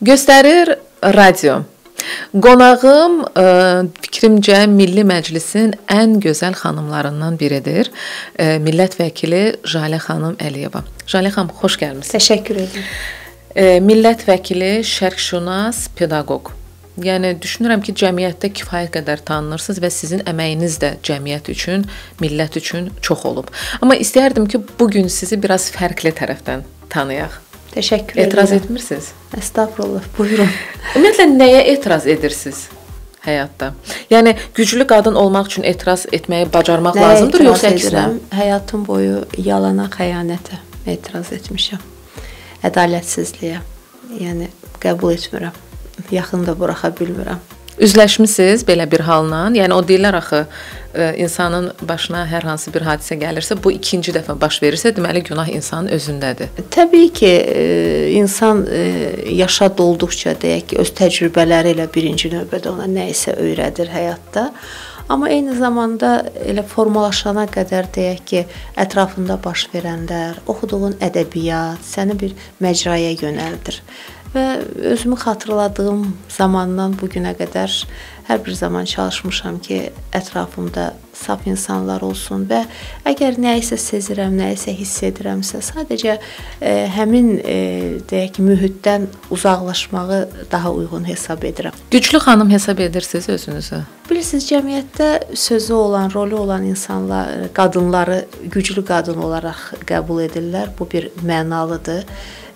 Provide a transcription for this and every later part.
Göstərir radio. Qonağım fikrimcə Milli Məclisin ən gözəl xanımlarından biridir. Millət vəkili Jalə Hanım Əliyeva. Jalə xanım, xoş gəlmisiniz. Təşəkkür edirəm. Millət vəkili, şərqşünas, pedaqoq. Yəni düşünürəm ki, cəmiyyətdə kifayət qədər tanınırsınız və sizin əməyiniz də cəmiyyət üçün, millət üçün çox olub. Amma istəyərdim ki, bugün sizi biraz fərqli tərəfdən tanıyaq. Təşəkkür edirəm. Etiraz etmirsiniz? Əstağfurullah, buyurun. Ümumiyyətlə, nəyə etiraz edirsiniz həyatda? Yəni, güclü qadın olmaq üçün etiraz etməyi bacarmaq lazımdır, yoxsa əksinə? Həyatım boyu yalana, xəyanətə etiraz etmişəm. Ədalətsizliyə, yəni qəbul etmirəm. Yaxında buraxa bilmirəm. Üzləşmisiniz belə bir halına? Yəni, o deyirlər axı, insanın başına hər hansı bir hadisə gəlirsə, bu ikinci dəfə baş verirsə, deməli, günah insanın özündədir. Təbii ki, insan yaşa dolduqca, deyək ki, öz təcrübələri ilə birinci növbədə ona nə isə öyrədir həyatda. Amma eyni zamanda elə formalaşana qədər, deyək ki, ətrafında baş verənlər, oxuduğun ədəbiyyat səni bir məcraya yönəldir. Və özümü xatırladığım zamandan bugünə qədər hər bir zaman çalışmışam ki, ətrafımda saf insanlar olsun və əgər nə isə sezirəm, nə isə hiss edirəmsə, sadəcə həmin deyək ki, mühitdən uzaqlaşmağı daha uyğun hesab edirəm. Güclü xanım hesab edirsiniz özünüzü? Bilirsiniz, cəmiyyətdə sözü olan, rolü olan insanlar, qadınları güclü qadın olaraq qəbul edirlər. Bu bir mənalıdır.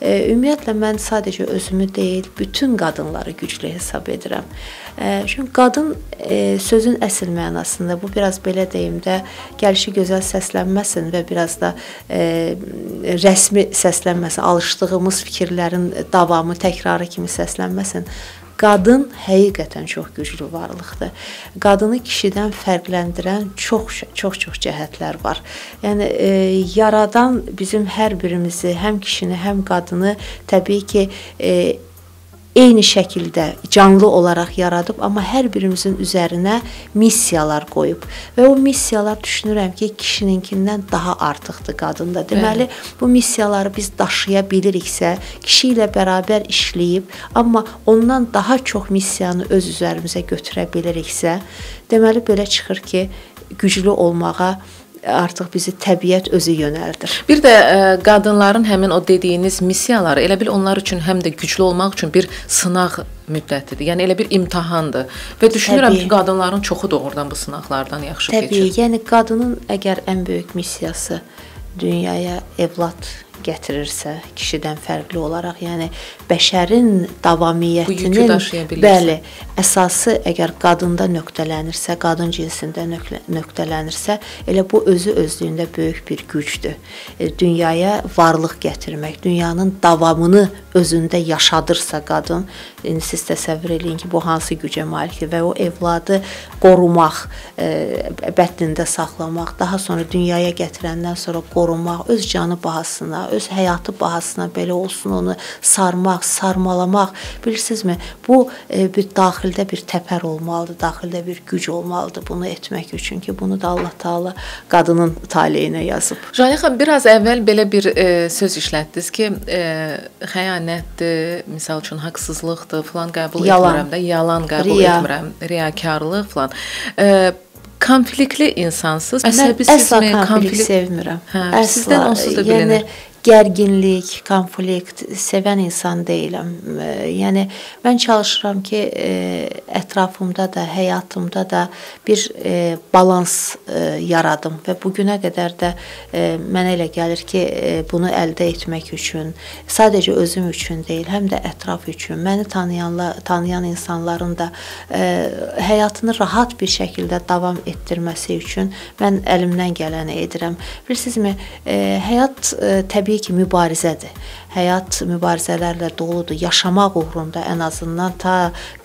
Ümumiyyətlə, mən sadəcə özümü deyil, bütün qadınları güclü hesab edirəm. Çünki qadın sözün əsl mənasında, bu biraz belə deyim də, gəlişi gözəl səslənməsin və biraz da rəsmi səslənməsin, alışdığımız fikirlərin davamı, təkrarı kimi səslənməsin. Qadın həqiqətən çox güclü varlıqdır. Qadını kişidən fərqləndirən çox-çox cəhətlər var. Yəni, yaradan bizim hər birimizi, həm kişini, həm qadını təbii ki, eyni şəkildə canlı olaraq yaradıb, amma hər birimizin üzərinə missiyalar qoyub. Və o missiyalar düşünürəm ki, kişininkindən daha artıqdır qadında. Deməli, bu missiyaları biz daşıya biliriksə, kişi ilə bərabər işləyib, amma ondan daha çox missiyanı öz üzərimizə götürə biliriksə, deməli, belə çıxır ki, güclü olmağa artıq bizi təbiət özü yönəldir. Bir də qadınların həmin o dediyiniz missiyaları elə bil onlar üçün həm də güclü olmaq üçün bir sınaq müddətidir. Yəni, elə bir imtahandır. Və düşünürəm ki, qadınların çoxu doğrudan bu sınaqlardan yaxşı keçir. Təbii, yəni qadının əgər ən böyük missiyası dünyaya evlad gətirirsə, kişidən fərqli olaraq, yəni bəşərin davamiyyətinin əsası əgər qadında nöqtələnirsə, qadın cinsində nöqtələnirsə, elə bu özü özlüyündə böyük bir gücdür. Dünyaya varlıq gətirmək, dünyanın davamını özündə yaşadırsa qadın, siz təsəvvür edin ki, bu hansı gücə malikdir və o evladı qorumaq, bətnində saxlamaq, daha sonra dünyaya gətirəndən sonra qorumaq, öz canı bahasına, öz həyatı bahasına belə olsun, onu sarmaq, sarmalamaq, bilirsinizmi, bu daxildə bir təpər olmalıdır, daxildə bir güc olmalıdır bunu etmək üçün ki, bunu da Allah Taala qadının taleyinə yazıb. Jalə xanım, biraz əvvəl belə bir söz işlətdiniz ki, xəyanətdir, misal üçün haqsızlıqdır, filan qəbul etmirəm də, yalan qəbul etmirəm, riyakarlıq filan. Konflikli insansız, əsəbisizmi? Əsla konflikt sevmirəm. Sizdən onsuz da bilinir. Gərginlik, konflikt sevən insan deyiləm. Yəni, mən çalışıram ki, ətrafımda da, həyatımda da bir balans yaradım və bugünə qədər də mənə elə gəlir ki, bunu əldə etmək üçün, sadəcə özüm üçün deyil, həm də ətraf üçün, məni tanıyan insanların da həyatını rahat bir şəkildə davam etdirməsi üçün mən əlimdən gələni edirəm. Bilirsinizmi, həyat təbii ki, mübarizədir. Həyat mübarizələrlə doludur. Yaşamaq uğrunda ən azından ta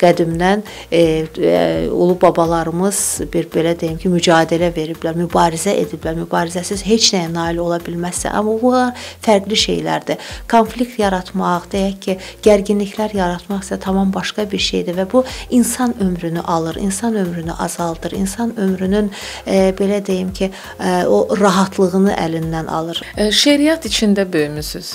qədimdən ulu babalarımız bir belə deyim ki, mücadilə veriblər, mübarizə ediblər. Mübarizəsiz heç nəyə nail ola bilməzsə, amma bu fərqli şeylərdir. Konflikt yaratmaq, deyək ki, gərginliklər yaratmaq isə tamam başqa bir şeydir və bu insan ömrünü alır, insan ömrünü azaldır, insan ömrünün belə deyim ki, o rahatlığını əlindən alır. Şeriat içində böyümüsüz.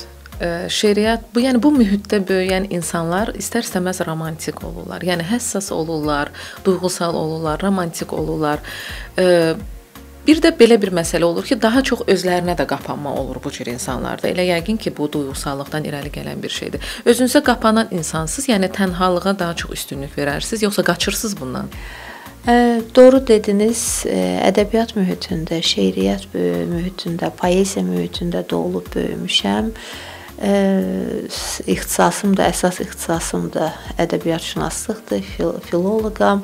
Şeriat, bu mühitdə böyüyən insanlar istər-istəməz romantik olurlar. Yəni həssas olurlar, duyğusal olurlar, romantik olurlar. Bir də belə bir məsələ olur ki, daha çox özlərinə də qapanma olur bu cür insanlarda. Elə yəqin ki, bu duyğusallıqdan irəli gələn bir şeydir. Özünüzə qapanan insansız, yəni tənhalığa daha çox üstünlük verərsiniz, yoxsa qaçırsınız bundan? Doğru dediniz, ədəbiyyat mühitində, şeiriyyat mühitində, poeziya mühitində doğulub böyümüşəm. İxtisasım da, əsas ixtisasım da ədəbiyyatşünaslıqdır, filoloqam,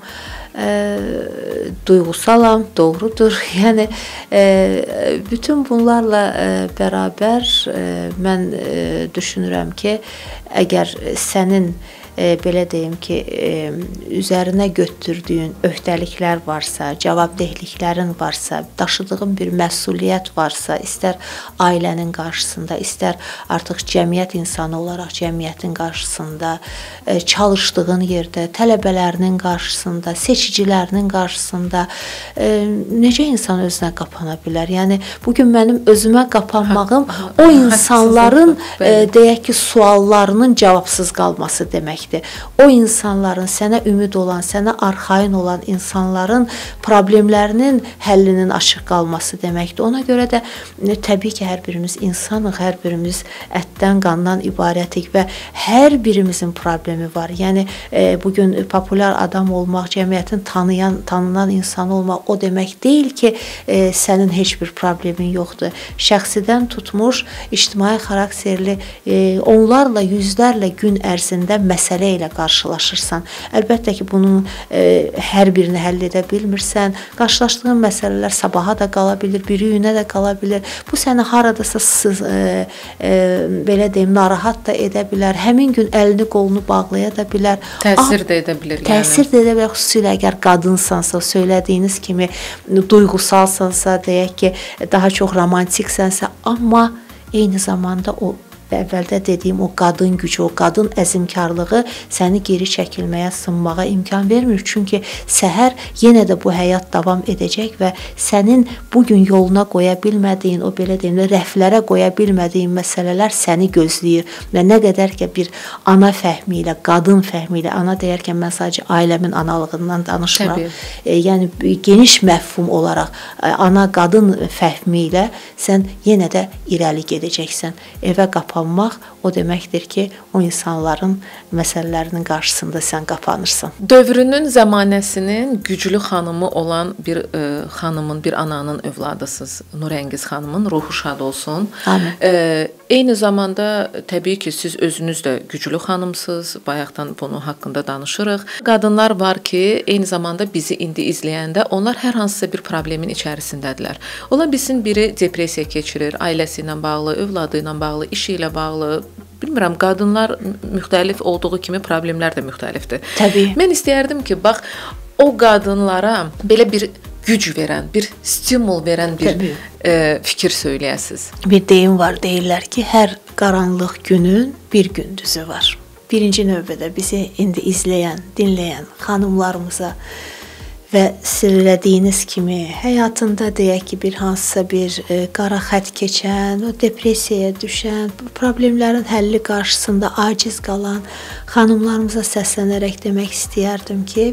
duyğusalam, doğrudur. Yəni, bütün bunlarla bərabər mən düşünürəm ki, əgər sənin belə deyim ki, üzərinə götürdüyün öhdəliklər varsa, cavabdehliklərin varsa, daşıdığın bir məsuliyyət varsa, istər ailənin qarşısında, istər artıq cəmiyyət insanı olaraq cəmiyyətin qarşısında, çalışdığın yerdə, tələbələrinin qarşısında, seçicilərinin qarşısında necə insan özünə qapana bilər? Yəni, bugün mənim özümə qapanmağım o insanların, deyək ki, suallarının cavabsız qalması deməkdir. O insanların, sənə ümid olan, sənə arxayın olan insanların problemlərinin həllinin açıq qalması deməkdir. Ona görə də təbii ki, hər birimiz insanıq, hər birimiz ətdən, qandan ibarətik və hər birimizin problemi var. Yəni, bugün populyar adam olmaq, cəmiyyətin tanınan insanı olmaq o demək deyil ki, sənin heç bir problemin yoxdur. Şəxsidən tutmuş, ictimai xarakterli onlarla, yüzlərlə gün ərzində məsələ ilə qarşılaşırsan. Əlbəttə ki, bunun hər birini həll edə bilmirsən. Qarşılaşdığın məsələlər sabaha da qala bilir, biri günə də qala bilir. Bu səni haradasa belə deyim, narahat da edə bilər. Həmin gün əlini, qolunu bağlaya da bilər. Təsir də edə bilir. Təsir də edə bilər. Xüsusilə əgər qadınsansa, söylədiyiniz kimi duyğusalsansa, deyək ki, daha çox romantiksənsə, amma eyni zamanda o və əvvəldə dediyim o qadın gücü, o qadın əzimkarlığı səni geri çəkilməyə, sınmağa imkan vermir. Çünki səhər yenə də bu həyat davam edəcək və sənin bugün yoluna qoya bilmədiyin, o belə deyim, rəflərə qoya bilmədiyin məsələlər səni gözləyir. Və nə qədər ki, bir ana fəhmi ilə, qadın fəhmi ilə, ana deyərkən mən sadəcə ailəmin analığından danışıram. Yəni, geniş məfhum olaraq ana qadın fəhmi ilə sən yenə də irəli gedəcəksən. Evə qapanmaq o deməkdir ki, o insanların məsələlərinin qarşısında sən qapanırsan. Dövrünün, zəmanəsinin güclü xanımı olan bir xanımın, bir ananın övladısınız. Nurəngiz xanımın ruhu şad olsun. Eyni zamanda təbii ki, siz özünüz də güclü xanımsınız. Bayaqdan bunun haqqında danışırıq. Qadınlar var ki, eyni zamanda bizi indi izləyəndə onlar hər hansısa bir problemin içərisindədirlər. Ola bilsin biri depressiya keçirir, ailəsi ilə bağlı, övladı ilə bağlı, işi ilə bağlı, bilmirəm, qadınlar müxtəlif olduğu kimi problemlər də müxtəlifdir. Təbii. Mən istəyərdim ki, bax, o qadınlara belə bir güc verən, bir stimul verən bir fikir söyləyəsiniz. Bir deyim var, deyirlər ki, hər qaranlıq günün bir gündüzü var. Birinci növbədə bizi indi izləyən, dinləyən xanımlarımıza və söylədiyiniz kimi həyatında deyək ki, bir hansısa bir qara xət keçən, o depressiyaya düşən, problemlərin həlli qarşısında aciz qalan xanımlarımıza səslənərək demək istəyərdim ki,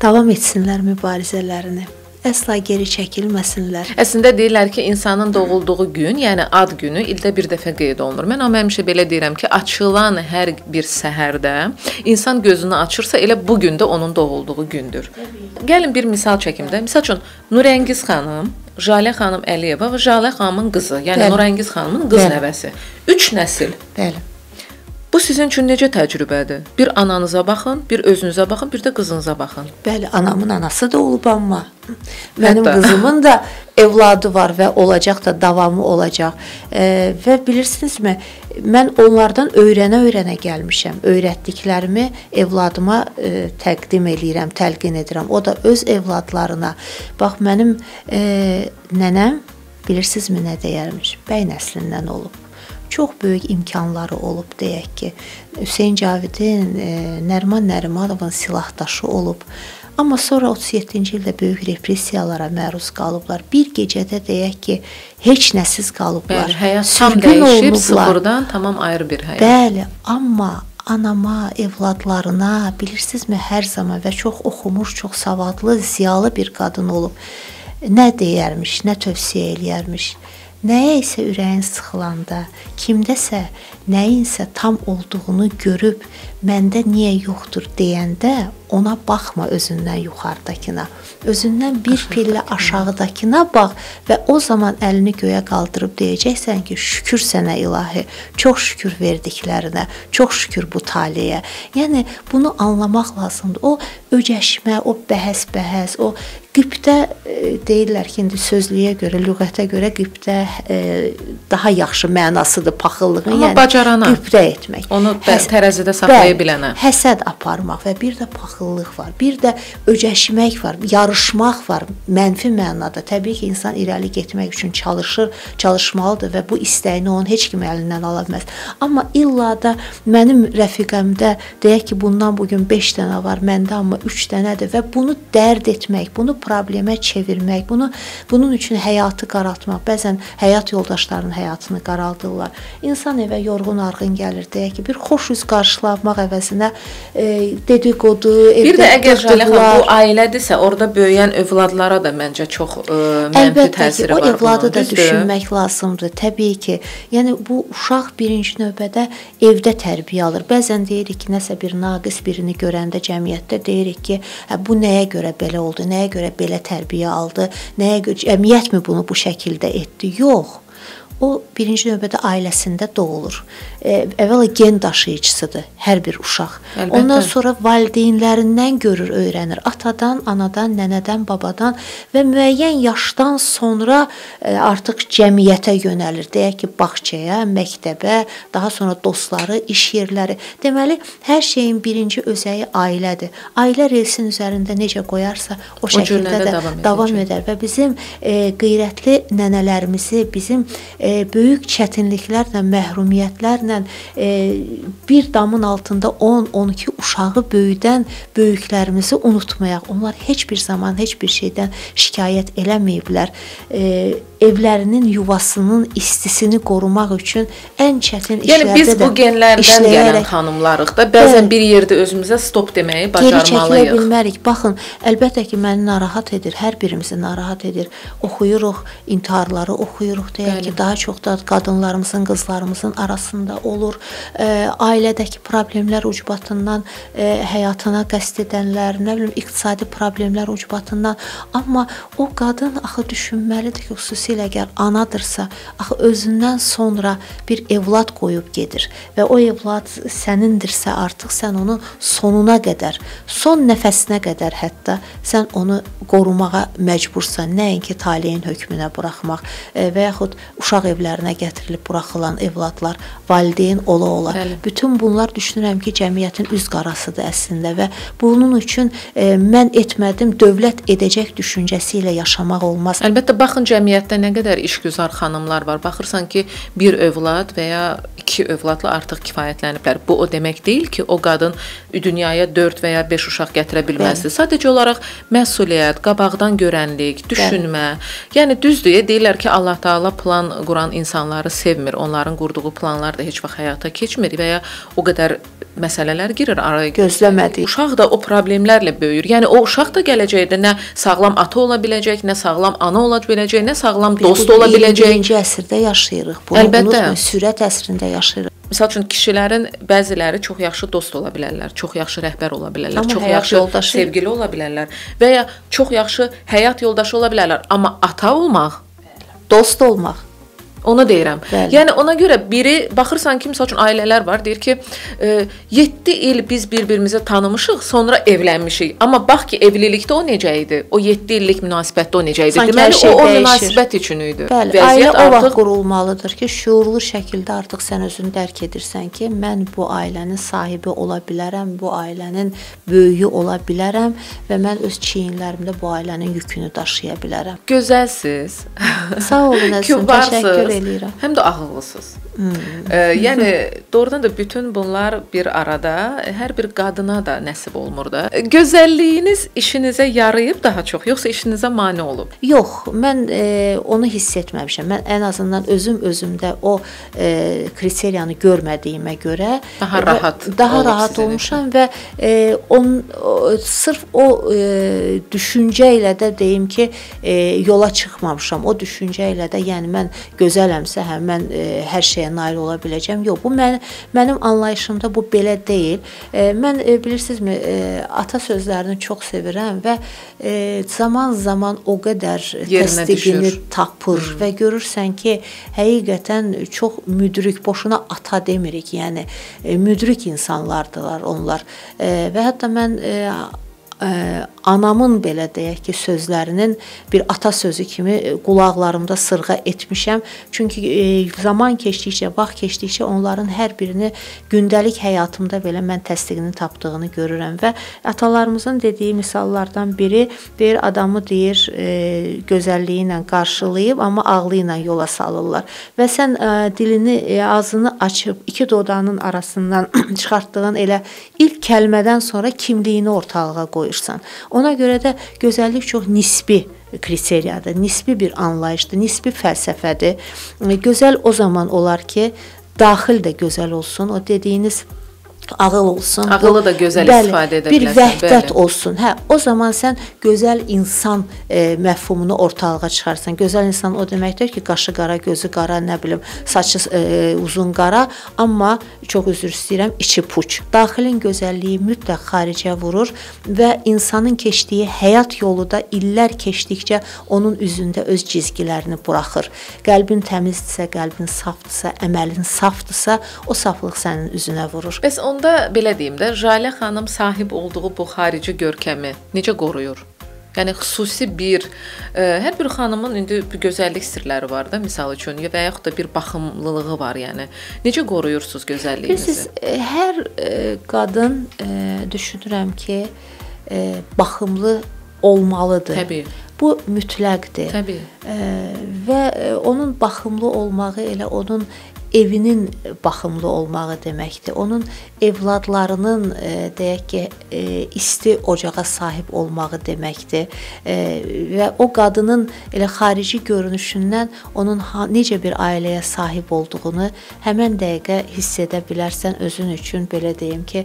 davam etsinlər mübarizələrini. Əsla geri çəkilməsinlər. Əslində deyirlər ki, insanın doğulduğu gün, yəni ad günü ildə bir dəfə qeyd olunur. Mən amma həmişə belə deyirəm ki, açılan hər bir səhərdə insan gözünü açırsa, elə bu gün də onun doğulduğu gündür. Gəlin bir misal çəkimdə. Misal üçün, Nurəngiz xanım, Jalə xanım Əliyeva və Jalə xanımın qızı, yəni Nurəngiz xanımın qız nəvəsi. 3 nəsil. Bu sizin üçün necə təcrübədir? Bir ananıza baxın, bir özünüzə baxın, bir də qızınıza baxın. Bəli, anamın anası da olub amma. Mənim qızımın da evladı var və olacaq da, davamı olacaq. Və bilirsinizmi, mən onlardan öyrənə-öyrənə gəlmişəm. Öyrətdiklərimi evladıma təqdim eləyirəm, təlqin edirəm. O da öz evladlarına. Bax, mənim nənəm, bilirsinizmi nə deyərmiş? Bəy nəslindən olub. Çox böyük imkanları olub, deyək ki, Hüseyin Cavidin, Nəriman Nərimanovun silahdaşı olub. Amma sonra 37-ci ildə böyük repressiyalara məruz qalıblar. Bir gecədə deyək ki, heç nəsiz qalıblar. Bəli, həyat tam dəyişib, sıfırdan tamam ayrı bir həyat. Bəli, amma anama, evladlarına, bilirsinizmi, hər zaman və çox oxumuş, çox savadlı, ziyalı bir qadın olub. Nə deyərmiş, nə tövsiyə eləyərmiş. Nəyə isə ürəyin sıxılanda, kimdəsə, nəyinsə tam olduğunu görüb, məndə niyə yoxdur deyəndə, ona baxma özündən yuxarıdakına, özündən bir pillə aşağıdakına bax və o zaman əlini göyə qaldırıb deyəcəksən ki, şükür sənə ilahi, çox şükür verdiklərinə, çox şükür bu taleyə. Yəni, bunu anlamaq lazımdır. O öcəşmə, o bəhəs-bəhəs, o qibdə deyirlər ki, indi sözlüyə görə, lüğətə görə qibdə daha yaxşı mənasıdır paxıllığın. Amma bacarana, onu tərəzidə saxlaya bilənə. Həsəd aparmaq və bir də paxıllıq var, bir də öcəşmək var, yarışmaq var mənfi mənada. Təbii ki, insan irəli getmək üçün çalışır, çalışmalıdır və bu istəyini onun heç kimi əlindən ala bilməz. Amma illa da mənim rəfiqəmdə, deyək ki, bundan bugün 5 dənə var, məndə amma 3 dənədir və bunu dərd etmək, bunu problemə çevirmək, bunun üçün həyatı qaraltmaq. Bəzən həyat yoldaşlarının həyatını qaraldırlar. İnsan evə yorğun arğın gəlir, deyək ki, bir xoş üz qarşılamaq əvəzinə dedikodu, evdə bir də əgər bu ailədirsə, orada böyüyən övladlara da məncə çox mənfi təsiri var. Əlbəttə ki, o evladı da düşünmək lazımdır, təbii ki. Yəni, bu uşaq birinci növbədə evdə tərbiyə alır. Bəzən deyirik ki, nəsə bir naqis birini görəndə cəmiyyətdə deyirik ki, bu nəyə görə belə oldu, nəyə görə belə tərbiyə aldı, nəyə görə, cəmiyyət mi bunu bu şəkildə etdi? Yox. O, birinci növbədə ailəsində doğulur. Əvvəla gen daşıyıcısıdır hər bir uşaq. Əlbəttə. Ondan sonra valideynlərindən görür, öyrənir. Atadan, anadan, nənədən, babadan və müəyyən yaşdan sonra artıq cəmiyyətə yönəlir. Deyək ki, bağçaya, məktəbə, daha sonra dostları, iş yerləri. Deməli, hər şeyin birinci özəyi ailədir. Ailə relsinin üzərində necə qoyarsa, o şəkildə də davam edər. Və bizim qeyrətli nənələrimizi, bizim böyük çətinliklərlə, məhrumiyyətlərlə bir damın altında 10-12 uşağı böyüdən böyüklərimizi unutmayaq. Onlar heç bir zaman, heç bir şeydən şikayət eləməyiblər. Evlərinin, yuvasının istisini qorumaq üçün ən çətin işlərdə də işləyərək. Yəni, biz bu genlərdən gələn xanımlarıq da bəzən bir yerdə özümüzə stop deməyi bacarmalıyıq. Geri çəkilə bilmərik. Baxın, əlbəttə ki, məni narahat edir, hər birimizi narahat edir. Oxuyuruq, intiharları oxuyuruq, deyək ki, daha çox da qadınlarımızın, qızlarımızın arasında olur. Ailədəki problemlər ucbatından, həyatına qəsd edənlər, nə bilim, iqtisadi problemlər ucbatından. Amma o qadın axı düşünməlidir ki, xüsusilə əgər anadırsa, axı özündən sonra bir evlad qoyub gedir və o evlad sənindirsə artıq sən onun sonuna qədər, son nəfəsinə qədər hətta sən onu qorumağa məcbursan, nəinki taleyin hökmünə buraxmaq və yaxud uşaq evlərinə gətirilib buraxılan evladlar, valideyn ola-ola. Bütün bunlar düşünürəm ki, cəmiyyətin üz qarasıdır əslində və bunun üçün mən etmədim, dövlət edəcək düşüncəsi ilə yaşamaq olmaz. Əlbəttə, baxın cəmiyyətdə nə qədər işgüzar xanımlar var. Baxırsan ki, bir övlad və ya iki övladla artıq kifayətləniblər. Bu o demək deyil ki, o qadın dünyaya 4 və ya 5 uşaq gətirə bilməzdir. Sadəcə olaraq məsuliyyət, qabaqdan görənlik, düşünmə. Yəni, düzdür, deyirlər ki, Allah Taala plan quran insanları sevmir. Onların qurduğu planlar da heç vaxt həyata keçmir və ya o qədər məsələlər girir araya. Gözləmədik. Uşaq da o problemlərlə böyür. Yəni, o uşaq da gələcəkdə nə sağlam ata ola biləcək, nə sağlam ana ola biləcək, nə sağlam dost ola biləcək. 21-ci əsrdə yaşayırıq. Bunu unutmayın, sürət əsrində yaşayırıq. Misal üçün, kişilərin bəziləri çox yaxşı dost ola bilərlər, çox yaxşı rəhbər ola bilərlər, çox yaxşı sevgili ola bilərlər və ya çox yaxşı həyat yoldaşı ola bilərlər. Amma ata olmaq, dost olmaq, Ona deyirəm. Bəli. Yəni ona görə biri, baxırsan ki, məsəl üçün ailələr var, deyir ki, 7 il biz bir-birimizə tanımışıq, sonra evlənmişik. Amma bax ki, evlilikdə o necə idi? O 7 illik münasibətdə o necə idi? Sanki deməli, o münasibət üçün idi. Bəli, ailə o vaxt qurulmalıdır ki, şüurlu şəkildə artıq sən özünü dərk edirsən ki, mən bu ailənin sahibi ola bilərəm, bu ailənin böyüyü ola bilərəm və mən öz çiyinlərimdə bu ailənin yükünü daşıya bilərəm. Gözəlsiz. Sağ olun, əzizim. Təşəkkür. Həm də ağıllısınız. Yəni doğrudan da bütün bunlar bir arada hər bir qadına da nəsib olmur da. Gözəlliyiniz işinizə yarayıb daha çox, yoxsa işinizə mane olub? Yox, mən onu hiss etməmişəm. Mən ən azından özümdə o kriteriyanı görmədiyimə görə daha rahat olmuşam və sırf o düşüncə ilə də deyim ki, yola çıxmamışam. O düşüncə ilə də, yəni mən gözələmsə, hə, mən hər şeyə nail ola biləcəm. Yox, bu mənim anlayışımda bu belə deyil. Mən bilirsinizmi, ata sözlərini çox sevirəm və zaman-zaman o qədər təsdiqini tapır və görürsən ki, həqiqətən çox müdrik, boşuna ata demirik, yəni müdrik insanlardılar onlar. Və hətta mən anamın belə deyək ki, sözlərinin bir atasözü kimi qulaqlarımda sırğa etmişəm. Çünki zaman keçdikcə, vaxt keçdikcə onların hər birini gündəlik həyatımda belə mən təsdiqini tapdığını görürəm və atalarımızın dediyi misallardan biri deyir, adamı deyir gözəlliyi ilə qarşılayıb, amma ağlı ilə yola salırlar və sən dilini, ağzını açıb iki dodağının arasından çıxartdığın elə ilk kəlmədən sonra kimliyini ortalığa qoyur. Ona görə də gözəllik çox nisbi kriteriyadır, nisbi bir anlayışdır, nisbi fəlsəfədir. Gözəl o zaman olar ki, daxil də gözəl olsun, o dediyiniz ağıl olsun. Ağılı da gözəl istifadə edə biləsən. Bir vəhdət olsun. Hə, o zaman sən gözəl insan məfhumunu ortalığa çıxarsan. Gözəl insan o deməkdir ki, qaşı qara, gözü qara, nə bilim, saçı uzun qara, amma çox üzr istəyirəm, içi puç. Daxilin gözəlliyi mütləq xaricə vurur və insanın keçdiyi həyat yolu da illər keçdikcə onun üzündə öz cizgilərini buraxır. Qəlbin təmizdirsə, qəlbin safdırsa, əməlin safdırsa, o saflıq sənin üzünə vurur. Bəs onu da belə deyim də, Jalə xanım sahib olduğu bu xarici görkəmi necə qoruyur? Yəni, xüsusi bir, hər bir xanımın indi bir gözəllik sirləri var da, misal üçün, və yaxud da bir baxımlılığı var, yəni. Necə qoruyursunuz gözəlliyinizi? Siz, hər qadın düşünürəm ki, baxımlı olmalıdır. Təbii. Bu mütləqdir. Təbii. Və onun baxımlı olmağı elə onun evinin baxımlı olmağı deməkdir. Onun evladlarının deyək ki, isti ocağa sahib olmağı deməkdir. Və o qadının elə xarici görünüşündən onun necə bir ailəyə sahib olduğunu həmən dəqiqə hiss edə bilərsən özün üçün, belə deyim ki,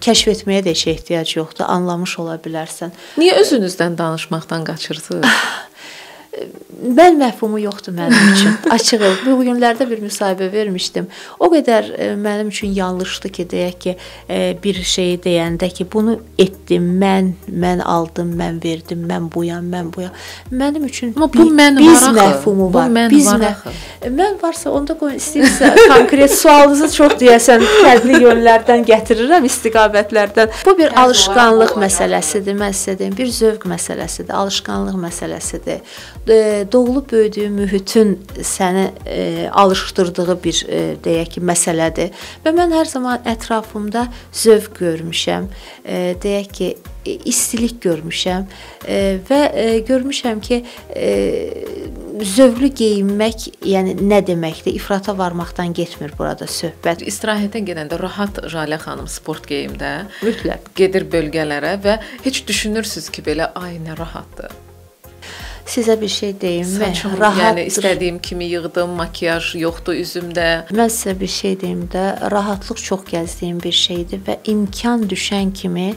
kəşf etməyə də işə ehtiyac yoxdur, anlamış ola bilərsən. Niyə özünüzdən danışmaqdan qaçırsınız? Mən məhfumu yoxdur mənim üçün, açığı. Bu günlərdə bir müsahibə vermişdim. O qədər mənim üçün yanlışdı ki, deyək ki, bir şeyi deyəndə ki, bunu etdim, mən aldım, mən verdim, mən buyam, mən buyam. Mənim üçün biz məhfumu var. Mən varsa, onda qoyun, istəyirsə, konkret sualınızı çox deyəsən, fərqli yönlərdən gətirirəm, istiqamətlərdən. Bu bir alışqanlıq məsələsidir, mən sizə deyim, bir zövq məsələsidir, alışqanlıq məsələsidir. Doğulub böyüdüyü mühitin səni alışdırdığı bir, deyək ki, məsələdir. Və mən hər zaman ətrafımda zövq görmüşəm, deyək ki, istilik görmüşəm və görmüşəm ki, zövqlü geyinmək, yəni nə deməkdir, ifrata varmaqdan getmir burada söhbət. İstirahətə gedəndə rahat Jalə xanım sport geyimdə gedir bölgələrə və heç düşünürsünüz ki, belə, ay nə rahatdır. Sizə bir şey deyim mi? Saçım, yəni istədiyim kimi yığdım, makiyaj yoxdur üzümdə. Mən sizə bir şey deyim də, rahatlıq çox gəzdiyim bir şeydir və imkan düşən kimi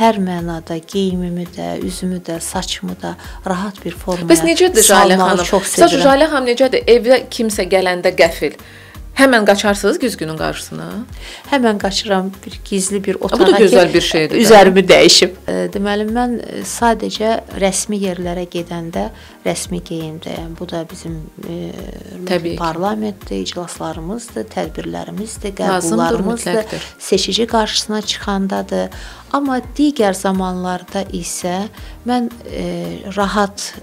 hər mənada geyimimi də, üzümü də, saçımı da rahat bir formaya salmağı çox sevirəm. Bəs necədir Jalə xanım? Saç Jalə xanım necədir? Evə kimsə gələndə qəfil. Hemen kaçarsınız güzgünün karşısına. Hemen kaçıram, bir gizli bir otağa. Bu da güzel bir şeydir. Üzerimi dəyişib. Deməli, mən sadəcə rəsmi yerlərə gedəndə rəsmi geyimdəyəm. Bu da bizim parlamentdə iclaslarımızdır, tədbirlərimizdir, qəbullarımızdır, seçici qarşısına çıxandadır. Amma digər zamanlarda isə mən rahat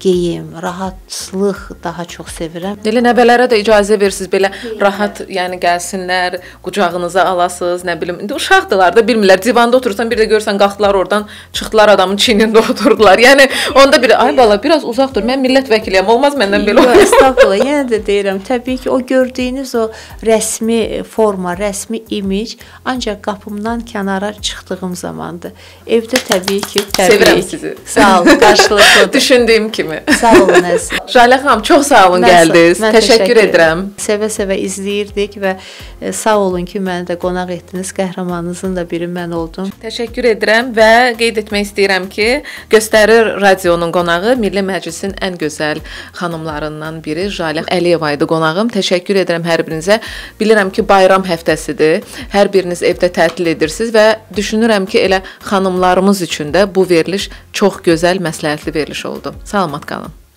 geyim, rahatlıq daha çox sevirəm. Elə nəvələrə də icazə versiniz, belə rahat, yəni gəlsinlər, qucağınıza alasınız, nə bilim. İndi uşaqdılar da bilmirlər, divanda oturursan, bir də görürsən qalxdılar oradan, çıxdılar adamın çiynində oturdular. Yəni onda bir, ay bala, biraz uzaq dur, mən millət vəkiliyəm, olmaz məndən belə olur. Estağfurullah, yenə də deyirəm, təbii ki, o gördüyünüz o rəsmi forma, rəsmi imic ancaq qapımdan kənara çıxdığım zamandır. Evdə təbii ki, sevirəm sizi. Sağ olun, qarşılıqlıdır. Düşündüyüm kimi. Sağ olun, Əzim. Jalə xanım, çox sağ olun gəldiniz. Təşəkkür edirəm. Sevə-sevə izləyirdik və sağ olun ki, məni də qonaq etdiniz. Qəhrəmanınızın da biri mən oldum. Təşəkkür edirəm və qeyd etmək istəyirəm ki, Göstərir radionun qonağı Milli Məclisin ən gözəl xanımlarından biri Jalə Əliyeva idi qonağım. Təşəkkür edirəm hər birinizə. Bilirəm ki, bayram həftəsidir. Hər biriniz evdə tətil edirsiniz və düşünürəm ki, elə xanımlarımız üçün də bu veriliş çox gözəl, məsləhətli veriliş oldu. Salamat qalın.